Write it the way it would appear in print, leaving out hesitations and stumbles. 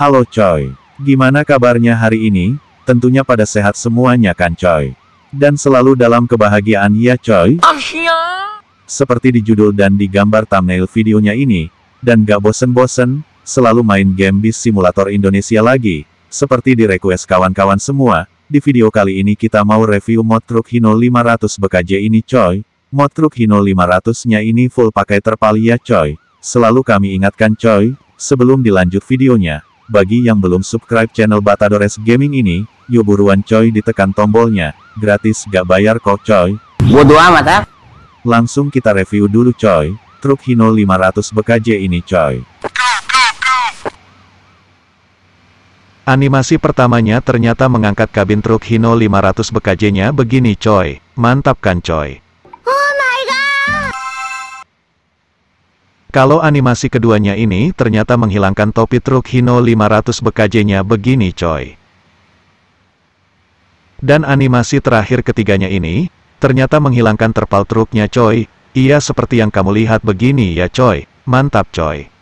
Halo coy. Gimana kabarnya hari ini? Tentunya pada sehat semuanya kan coy? Dan selalu dalam kebahagiaan ya coy? Seperti di judul dan di gambar thumbnail videonya ini, dan gak bosen-bosen, selalu main game bis simulator Indonesia lagi, seperti di request kawan-kawan semua, di video kali ini kita mau review mod truk Hino 500 BKJ ini coy. Mod truk Hino 500-nya ini full pakai terpal ya coy. Selalu kami ingatkan coy, sebelum dilanjut videonya. Bagi yang belum subscribe channel Batadores Gaming ini, yuk buruan coy ditekan tombolnya, gratis gak bayar kok coy. Bodo amat ah. Langsung kita review dulu coy, truk Hino 500 BKJ ini coy. Animasi pertamanya ternyata mengangkat kabin truk Hino 500 BKJ-nya begini coy, mantap kan coy. Kalau animasi keduanya ini ternyata menghilangkan topi truk Hino 500 BKJ-nya begini coy. Dan animasi terakhir ketiganya ini, ternyata menghilangkan terpal truknya coy. Iya seperti yang kamu lihat begini ya coy, mantap coy.